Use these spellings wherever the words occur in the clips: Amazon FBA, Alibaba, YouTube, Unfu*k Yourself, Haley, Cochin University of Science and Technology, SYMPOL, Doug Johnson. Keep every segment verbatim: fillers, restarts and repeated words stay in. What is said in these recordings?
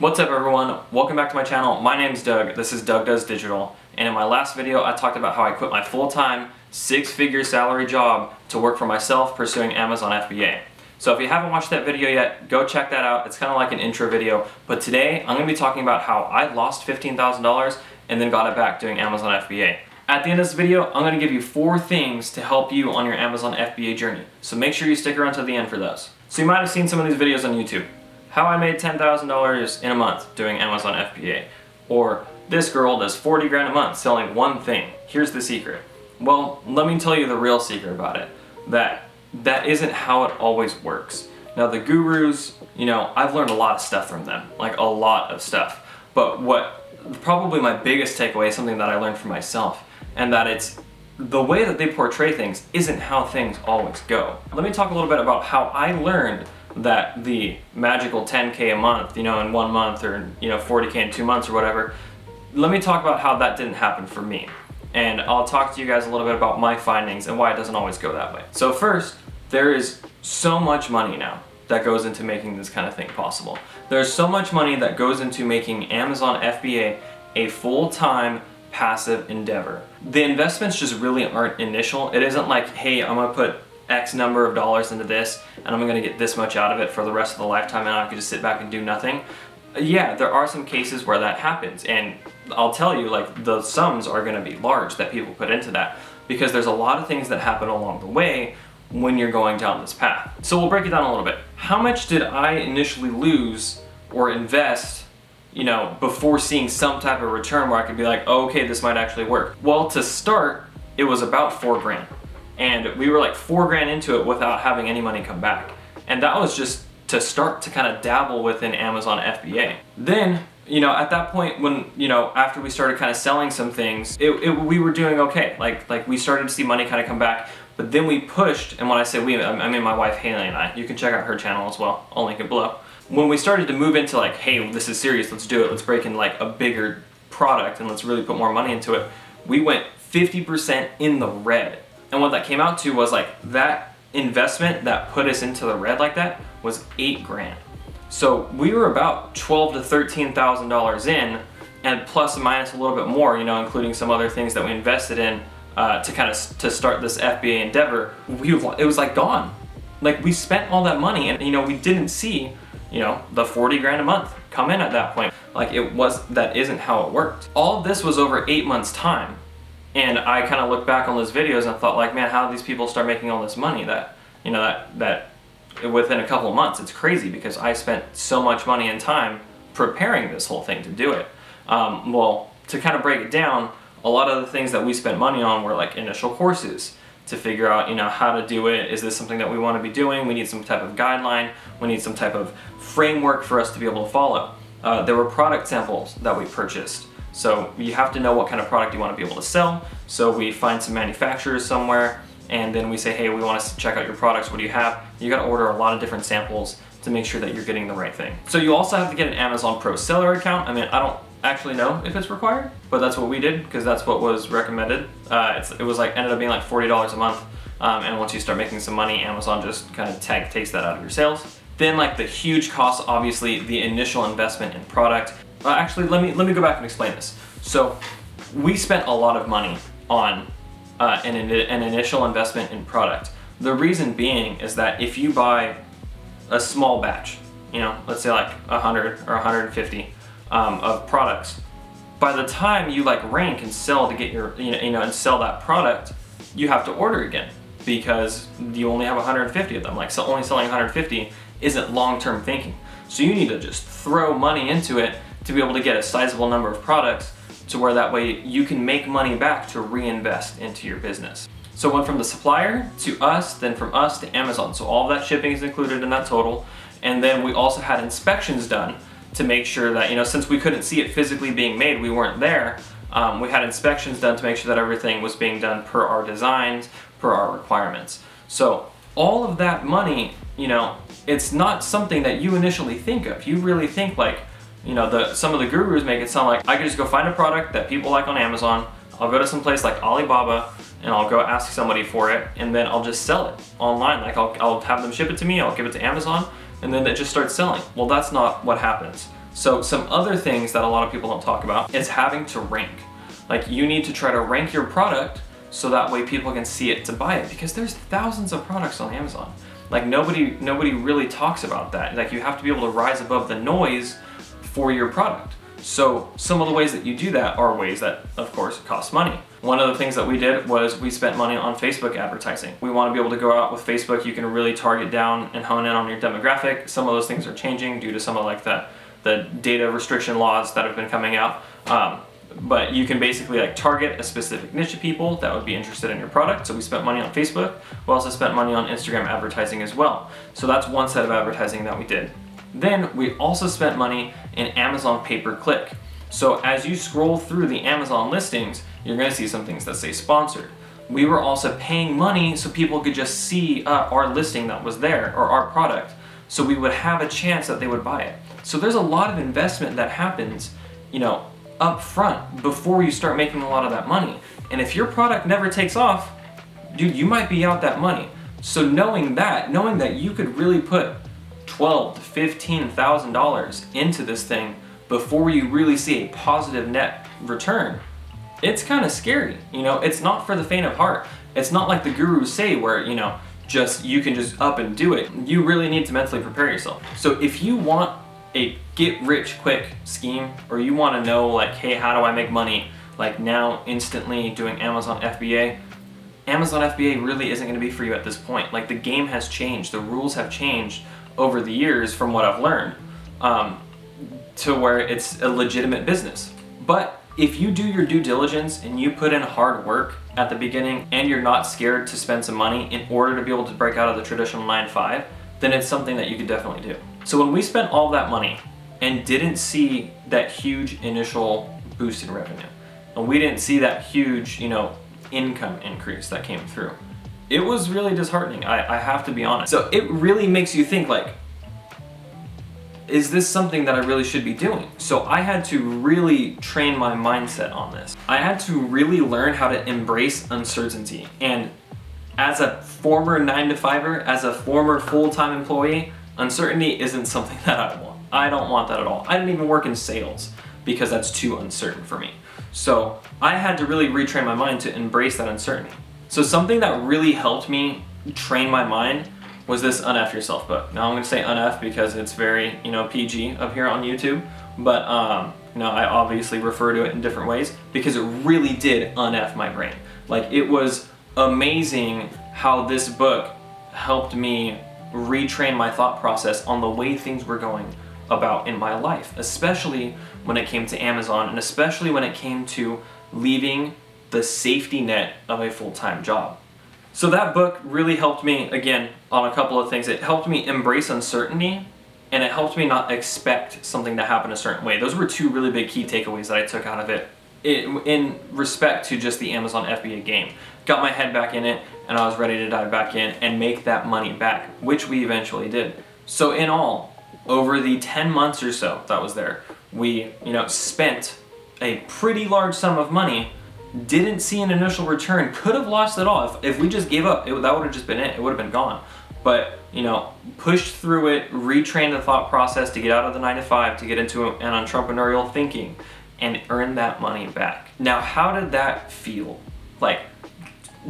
What's up everyone, welcome back to my channel. My name's Doug, this is Doug Does Digital, and in my last video I talked about how I quit my full-time, six-figure salary job to work for myself pursuing Amazon F B A. So if you haven't watched that video yet, go check that out. It's kind of like an intro video, but today I'm going to be talking about how I lost fifteen thousand dollars and then got it back doing Amazon F B A. At the end of this video, I'm going to give you four things to help you on your Amazon F B A journey, so make sure you stick around to the end for those. So you might have seen some of these videos on YouTube. How I made ten thousand dollars in a month doing Amazon F B A. Or this girl does forty grand a month selling one thing. Here's the secret. Well, let me tell you the real secret about it. That that isn't how it always works. Now the gurus, you know, I've learned a lot of stuff from them. Like a lot of stuff. But what probably my biggest takeaway is something that I learned for myself, and that it's the way that they portray things isn't how things always go. Let me talk a little bit about how I learned that the magical ten K a month, you know, in one month, or, you know, forty K in two months or whatever. Let me talk about how that didn't happen for me. And I'll talk to you guys a little bit about my findings and why it doesn't always go that way. So first, there is so much money now that goes into making this kind of thing possible. There's so much money that goes into making Amazon F B A a full-time passive endeavor. The investments just really aren't initial. It isn't like, hey, I'm gonna put X number of dollars into this and I'm gonna get this much out of it for the rest of the lifetime and I could just sit back and do nothing. Yeah, there are some cases where that happens, and I'll tell you, like, the sums are gonna be large that people put into that, because there's a lot of things that happen along the way when you're going down this path. So we'll break it down a little bit. How much did I initially lose or invest, you know, before seeing some type of return where I could be like, oh, okay, this might actually work? Well, to start, it was about four grand. And we were like four grand into it without having any money come back. And that was just to start to kind of dabble within Amazon F B A. Then, you know, at that point when, you know, after we started kind of selling some things, it, it, we were doing okay. Like, like we started to see money kind of come back, but then we pushed, and when I say we, I mean my wife Haley and I. You can check out her channel as well, I'll link it below. When we started to move into like, hey, this is serious, let's do it, let's break in like a bigger product and let's really put more money into it, we went fifty percent in the red. And what that came out to was like that investment that put us into the red like that was eight grand. So we were about twelve to thirteen thousand dollars in, and plus and minus a little bit more, you know, including some other things that we invested in uh, to kind of to start this F B A endeavor. We it was like gone, like we spent all that money, and you know we didn't see, you know, the forty grand a month come in at that point. Like it was that isn't how it worked. All of this was over eight months' time. And I kind of looked back on those videos and thought like, man, how do these people start making all this money that, you know, that, that within a couple of months? It's crazy because I spent so much money and time preparing this whole thing to do it. Um, well, to kind of break it down, a lot of the things that we spent money on were like initial courses to figure out, you know, how to do it. Is this something that we want to be doing? We need some type of guideline. We need some type of framework for us to be able to follow. Uh, there were product samples that we purchased. So you have to know what kind of product you want to be able to sell. So we find some manufacturers somewhere, and then we say, hey, we want to check out your products. What do you have? You got to order a lot of different samples to make sure that you're getting the right thing. So you also have to get an Amazon Pro seller account. I mean, I don't actually know if it's required, but that's what we did because that's what was recommended. Uh, it's, it was like ended up being like forty dollars a month. Um, and once you start making some money, Amazon just kind of tag takes that out of your sales. Then like the huge cost, obviously the initial investment in product. Uh, actually, let me let me go back and explain this. So, we spent a lot of money on uh, an, an initial investment in product. The reason being is that if you buy a small batch, you know, let's say like one hundred or one hundred fifty um, of products, by the time you like rank and sell to get your, you know, you know, and sell that product, you have to order again because you only have one hundred fifty of them. Like, so only selling one hundred fifty isn't long-term thinking. So you need to just throw money into it to be able to get a sizable number of products to where that way you can make money back to reinvest into your business. So it went from the supplier to us, then from us to Amazon. So all of that shipping is included in that total. And then we also had inspections done to make sure that, you know, since we couldn't see it physically being made, we weren't there, um, we had inspections done to make sure that everything was being done per our designs, per our requirements. So all of that money, you know, it's not something that you initially think of. You really think like, you know, the, some of the gurus make it sound like I could just go find a product that people like on Amazon, I'll go to some place like Alibaba and I'll go ask somebody for it and then I'll just sell it online. Like I'll, I'll have them ship it to me, I'll give it to Amazon, and then it just starts selling. Well, that's not what happens. So some other things that a lot of people don't talk about is having to rank. Like, you need to try to rank your product so that way people can see it to buy it, because there's thousands of products on Amazon. Like, nobody nobody really talks about that. Like, you have to be able to rise above the noise for your product. So some of the ways that you do that are ways that, of course, cost money. One of the things that we did was we spent money on Facebook advertising. We want to be able to go out with Facebook. You can really target down and hone in on your demographic. Some of those things are changing due to some of like the, the data restriction laws that have been coming out. Um, but you can basically like target a specific niche of people that would be interested in your product. So we spent money on Facebook. We also spent money on Instagram advertising as well. So that's one set of advertising that we did. Then we also spent money in Amazon pay-per-click. So as you scroll through the Amazon listings, you're gonna see some things that say sponsored. We were also paying money so people could just see uh, our listing that was there, or our product, so we would have a chance that they would buy it. So there's a lot of investment that happens, you know, up front before you start making a lot of that money. And if your product never takes off, dude, you might be out that money. So knowing that, knowing that you could really put twelve thousand to fifteen thousand dollars into this thing before you really see a positive net return, it's kind of scary. You know, it's not for the faint of heart. It's not like the gurus say where, you know, just you can just up and do it. You really need to mentally prepare yourself. So if you want a get rich quick scheme, or you want to know like, hey, how do I make money like now instantly doing Amazon F B A? Amazon F B A really isn't going to be for you at this point. Like, the game has changed, the rules have changed over the years from what I've learned, um, to where it's a legitimate business. But if you do your due diligence and you put in hard work at the beginning and you're not scared to spend some money in order to be able to break out of the traditional nine to five, then it's something that you could definitely do. So when we spent all that money and didn't see that huge initial boost in revenue, and we didn't see that huge, you know, income increase that came through, it was really disheartening, I, I have to be honest. So it really makes you think like, is this something that I really should be doing? So I had to really train my mindset on this. I had to really learn how to embrace uncertainty. And as a former nine to fiver, as a former full-time employee, uncertainty isn't something that I want. I don't want that at all. I didn't even work in sales because that's too uncertain for me. So I had to really retrain my mind to embrace that uncertainty. So something that really helped me train my mind was this Unf Yourself book. Now I'm going to say Unf because it's very, you know, P G up here on YouTube, but um, you know, I obviously refer to it in different ways because it really did Unf my brain. Like, it was amazing how this book helped me retrain my thought process on the way things were going about in my life, especially when it came to Amazon, and especially when it came to leaving the safety net of a full-time job. So that book really helped me, again, on a couple of things. It helped me embrace uncertainty, and it helped me not expect something to happen a certain way. Those were two really big key takeaways that I took out of it, it in respect to just the Amazon F B A game. Got my head back in it, and I was ready to dive back in and make that money back, which we eventually did. So in all, over the ten months or so that was there, we, you know, spent a pretty large sum of money, didn't see an initial return, could have lost it all. If, if we just gave up, it, that would have just been it. It would have been gone. But, you know, pushed through it, retrained the thought process to get out of the nine to five, to get into an entrepreneurial thinking, and earn that money back. Now, how did that feel? Like,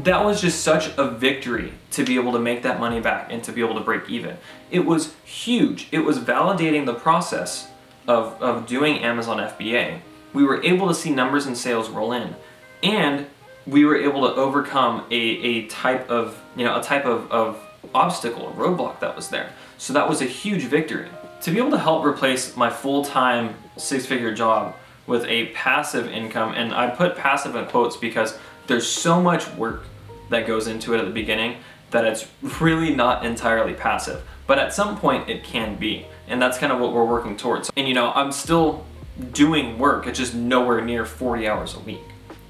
that was just such a victory to be able to make that money back and to be able to break even. It was huge. It was validating the process of, of doing Amazon F B A. We were able to see numbers and sales roll in, and we were able to overcome a, a type of, you know, a type of, of obstacle, a roadblock that was there. So that was a huge victory. To be able to help replace my full-time six-figure job with a passive income, and I put passive in quotes because there's so much work that goes into it at the beginning that it's really not entirely passive. But at some point it can be, and that's kind of what we're working towards. And you know, I'm still doing work, it's just nowhere near forty hours a week.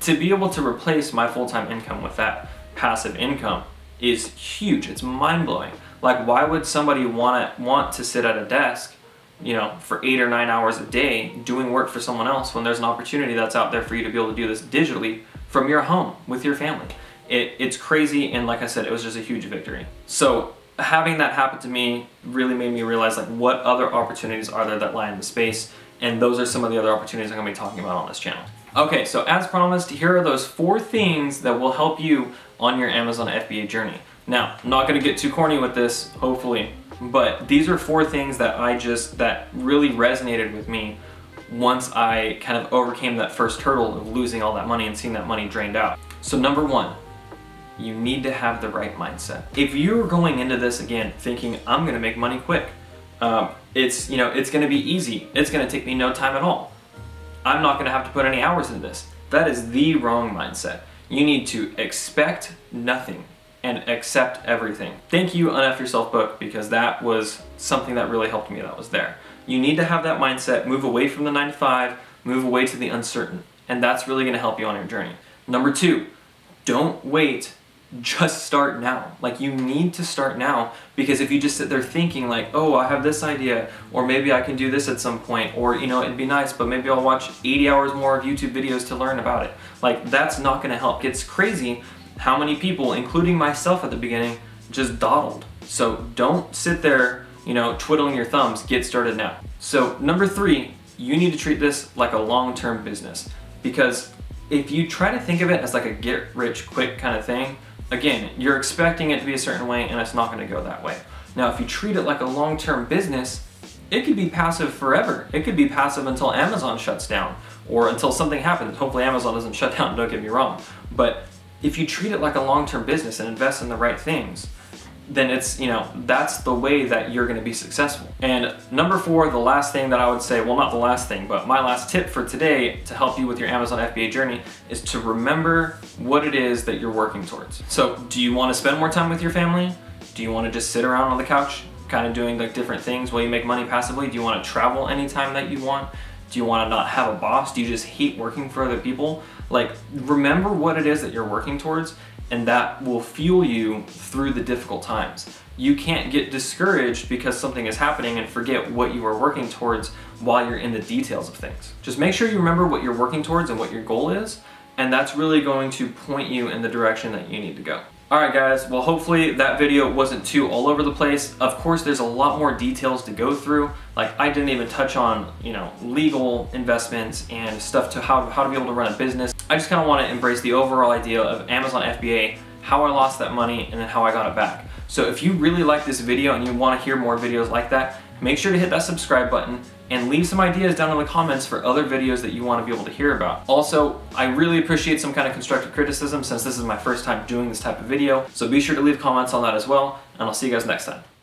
To be able to replace my full-time income with that passive income is huge. It's mind-blowing. Like, why would somebody want to want to sit at a desk, you know, for eight or nine hours a day doing work for someone else when there's an opportunity that's out there for you to be able to do this digitally from your home with your family? It, it's crazy, and like I said, it was just a huge victory. So having that happen to me really made me realize like what other opportunities are there that lie in the space, and those are some of the other opportunities I'm going to be talking about on this channel. Okay, so as promised, here are those four things that will help you on your Amazon F B A journey. Now, I'm not going to get too corny with this, hopefully, but these are four things that I just, that really resonated with me once I kind of overcame that first hurdle of losing all that money and seeing that money drained out. So number one, you need to have the right mindset. If you're going into this again thinking, I'm going to make money quick, um, it's, you know, it's going to be easy, it's going to take me no time at all, I'm not going to have to put any hours into this, that is the wrong mindset. You need to expect nothing and accept everything. Thank you, Unfu*k Yourself book, because that was something that really helped me that was there. You need to have that mindset, move away from the nine to five, move away to the uncertain, and that's really going to help you on your journey. Number two, don't wait, just start now. Like, you need to start now, because if you just sit there thinking like, oh, I have this idea, or maybe I can do this at some point, or, you know, it'd be nice, but maybe I'll watch eighty hours more of YouTube videos to learn about it. Like, that's not going to help. It's crazy how many people, including myself at the beginning, just dawdled. So don't sit there, you know, twiddling your thumbs, get started now. So number three, you need to treat this like a long-term business, because if you try to think of it as like a get rich quick kind of thing, again, you're expecting it to be a certain way and it's not going to go that way. Now, if you treat it like a long-term business, it could be passive forever. It could be passive until Amazon shuts down or until something happens. Hopefully Amazon doesn't shut down, don't get me wrong, but if you treat it like a long-term business and invest in the right things, then it's, you know, that's the way that you're going to be successful. And number four, the last thing that I would say, well, not the last thing, but my last tip for today to help you with your Amazon F B A journey is to remember what it is that you're working towards. So do you want to spend more time with your family? Do you want to just sit around on the couch kind of doing like different things while you make money passively? Do you want to travel anytime that you want? Do you want to not have a boss? Do you just hate working for other people? Like, remember what it is that you're working towards, and that will fuel you through the difficult times. You can't get discouraged because something is happening and forget what you are working towards while you're in the details of things. Just make sure you remember what you're working towards and what your goal is, and that's really going to point you in the direction that you need to go. Alright guys, well, hopefully that video wasn't too all over the place. Of course, there's a lot more details to go through. Like, I didn't even touch on, you know, legal investments and stuff to how, how to be able to run a business. I just kind of want to embrace the overall idea of Amazon F B A, how I lost that money, and then how I got it back. So if you really like this video and you want to hear more videos like that, make sure to hit that subscribe button and leave some ideas down in the comments for other videos that you want to be able to hear about. Also, I really appreciate some kind of constructive criticism, since this is my first time doing this type of video. So be sure to leave comments on that as well, and I'll see you guys next time.